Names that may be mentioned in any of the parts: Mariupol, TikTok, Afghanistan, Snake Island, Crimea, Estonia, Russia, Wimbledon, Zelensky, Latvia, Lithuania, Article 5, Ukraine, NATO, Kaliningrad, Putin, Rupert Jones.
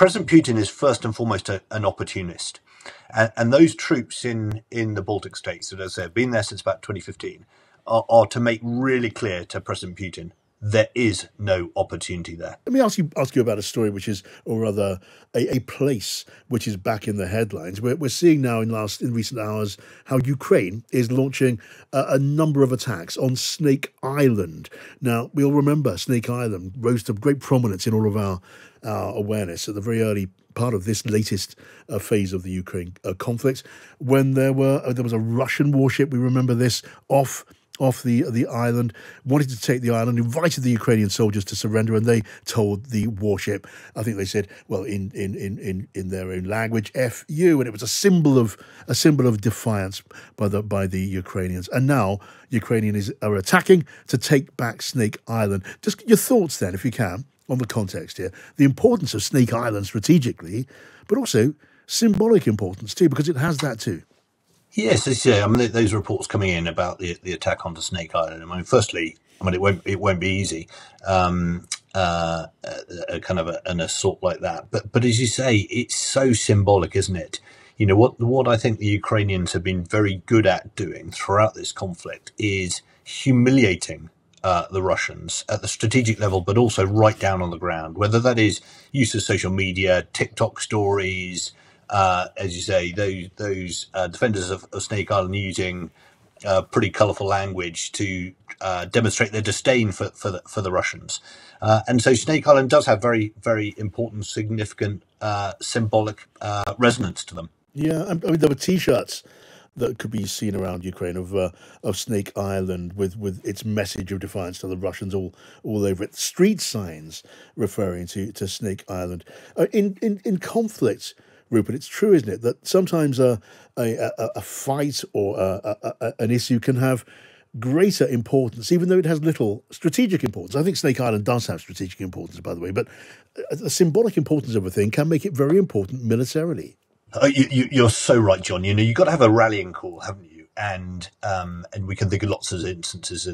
President Putin is first and foremost an opportunist. And those troops in the Baltic states that, as I said, have been there since about 2015 are to make really clear to President Putin there is no opportunity there. Let me ask you about a story which is, or rather, a place which is back in the headlines. We're seeing now in recent hours how Ukraine is launching a number of attacks on Snake Island. Now, we all remember Snake Island rose to great prominence in all of our awareness at the very early part of this latest phase of the Ukraine conflict, when there was a Russian warship. We remember this off the island, wanted to take the island, invited the Ukrainian soldiers to surrender, and they told the warship, I think they said, well, in their own language, F you, and it was a symbol of defiance by the Ukrainians. And now Ukrainians are attacking to take back Snake Island. Just your thoughts then, if you can, on the context here, the importance of Snake Island strategically, but also symbolic importance too, because it has that too. Yes, yeah. I mean, those reports coming in about the attack onto Snake Island. I mean, firstly, I mean, it won't be easy, an assault like that. But as you say, it's so symbolic, isn't it? You know, what I think the Ukrainians have been very good at doing throughout this conflict is humiliating the Russians at the strategic level, but also right down on the ground. Whether that is use of social media, TikTok stories. As you say, those defenders of Snake Island using pretty colourful language to demonstrate their disdain for the Russians, and so Snake Island does have very, very important, significant symbolic resonance to them. Yeah, I mean, there were T-shirts that could be seen around Ukraine of Snake Island with its message of defiance to the Russians all over it. Street signs referring to Snake Island in conflict. Rupert, it's true, isn't it, that sometimes a fight or an issue can have greater importance, even though it has little strategic importance. I think Snake Island does have strategic importance, by the way, but the symbolic importance of a thing can make it very important militarily. You're so right, John. You know, you've got to have a rallying call, haven't you? And we can think of lots of instances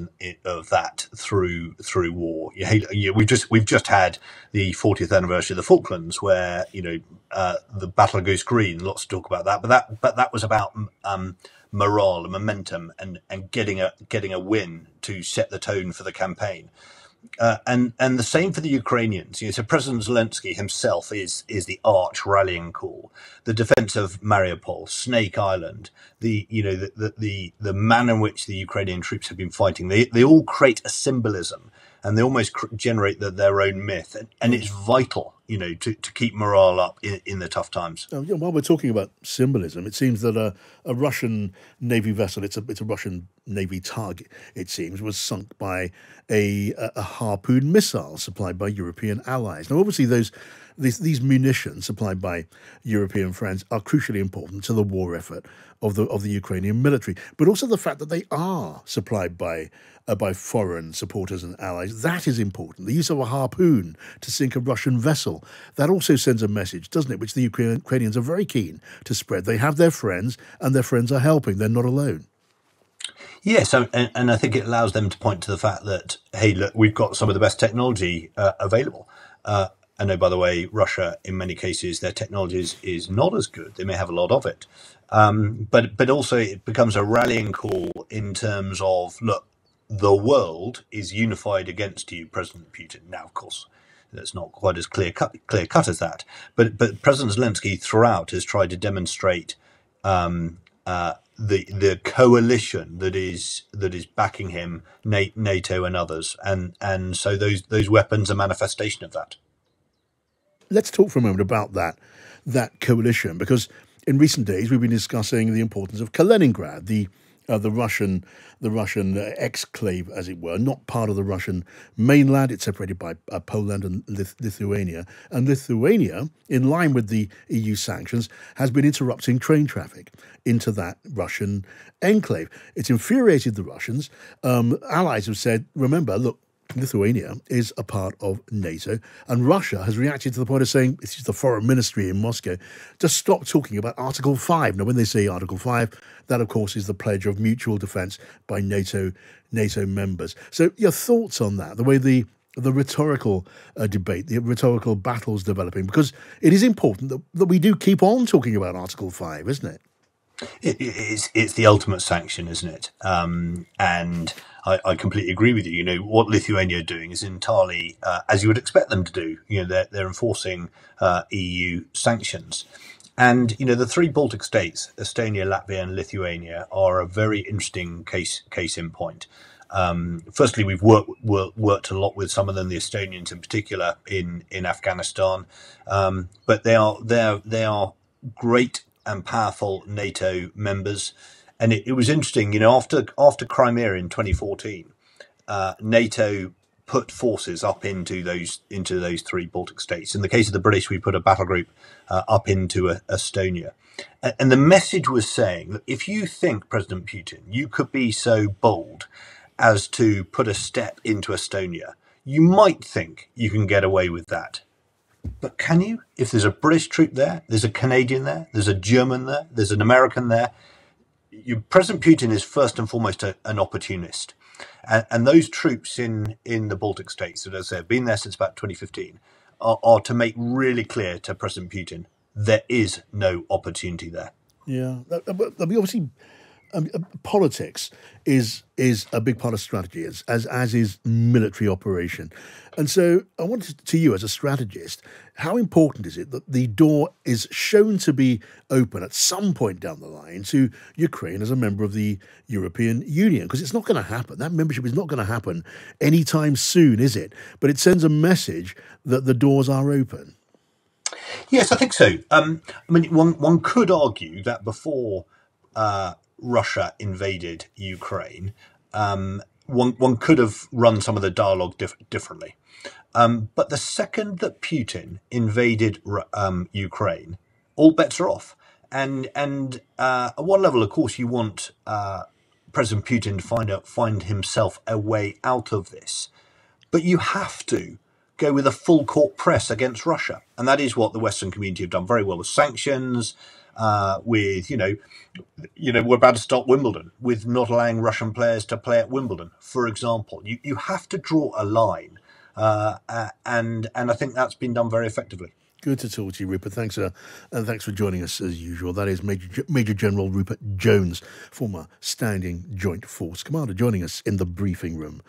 of that through war. You know, we've just had the 40th anniversary of the Falklands, where you know the Battle of Goose Green. Lots to talk about that, but that was about morale and momentum and getting a win to set the tone for the campaign. And the same for the Ukrainians. You know, so President Zelensky himself is the arch rallying call. The defense of Mariupol, Snake Island, the manner in which the Ukrainian troops have been fighting. They all create a symbolism, and they almost generate their own myth. And it's vital, you know, to keep morale up in the tough times. While we're talking about symbolism, it seems that a Russian Navy vessel, it's a Russian Navy target, it seems, was sunk by a harpoon missile supplied by European allies. Now, obviously, these munitions supplied by European friends are crucially important to the war effort of the Ukrainian military, but also the fact that they are supplied by foreign supporters and allies. That is important. The use of a harpoon to sink a Russian vessel. That also sends a message, doesn't it, which the Ukrainians are very keen to spread. They have their friends, and their friends are helping. They're not alone. Yes, and I think it allows them to point to the fact that, hey, look, we've got some of the best technology available. I know, by the way, Russia, in many cases, their technology is not as good. They may have a lot of it. But also it becomes a rallying call in terms of, look, the world is unified against you, President Putin. Now, of course, that's not quite as clear cut as that, but President Zelensky throughout has tried to demonstrate the coalition that is backing him, NATO and others, and so those weapons are a manifestation of that. Let's talk for a moment about that coalition, because in recent days we've been discussing the importance of Kaliningrad, the Russian exclave, as it were, not part of the Russian mainland. It's separated by Poland and Lithuania. And Lithuania, in line with the EU sanctions, has been interrupting train traffic into that Russian enclave. It's infuriated the Russians. Allies have said, remember, look, Lithuania is a part of NATO, and Russia has reacted to the point of saying, it's the foreign ministry in Moscow, to stop talking about Article 5. Now, when they say Article 5, that, of course, is the pledge of mutual defence by NATO members. So your thoughts on that, the way the the rhetorical debate, the rhetorical battles developing? Because it is important that we do keep on talking about Article 5, isn't it? It's the ultimate sanction, isn't it? And I completely agree with you. You know, what Lithuania are doing is entirely as you would expect them to do. You know, they're enforcing EU sanctions. And, you know, the three Baltic states, Estonia, Latvia and Lithuania, are a very interesting case in point. Firstly, we've worked a lot with some of them, the Estonians in particular, in Afghanistan. But they are great and powerful NATO members. And it was interesting, you know, after Crimea in 2014, NATO put forces up into those three Baltic states. In the case of the British, we put a battle group up into Estonia. And the message was saying that if you think, President Putin, you could be so bold as to put a step into Estonia, you might think you can get away with that. But can you? If there's a British troop there, there's a Canadian there, there's a German there, there's an American there. President Putin is first and foremost an opportunist. And those troops in the Baltic states that, as I say, have been there since about 2015 are to make really clear to President Putin there is no opportunity there. Yeah, but obviously politics is a big part of strategy, as is military operation. And so I wanted to you as a strategist, how important is it that the door is shown to be open at some point down the line to Ukraine as a member of the European Union? Because it's not going to happen. That membership is not going to happen anytime soon, is it? But it sends a message that the doors are open. Yes, I think so. I mean, one could argue that before Russia invaded Ukraine, one could have run some of the dialogue differently. But the second that Putin invaded Ukraine, all bets are off. And at one level, of course, you want President Putin to find himself a way out of this. But you have to go with a full court press against Russia. And that is what the Western community have done very well with sanctions, with, you know, we're about to start Wimbledon, with not allowing Russian players to play at Wimbledon, for example. You have to draw a line. And I think that's been done very effectively. Good to talk to you, Rupert. Thanks, and thanks for joining us as usual. That is Major General Rupert Jones, former Standing Joint Force Commander, joining us in the briefing room.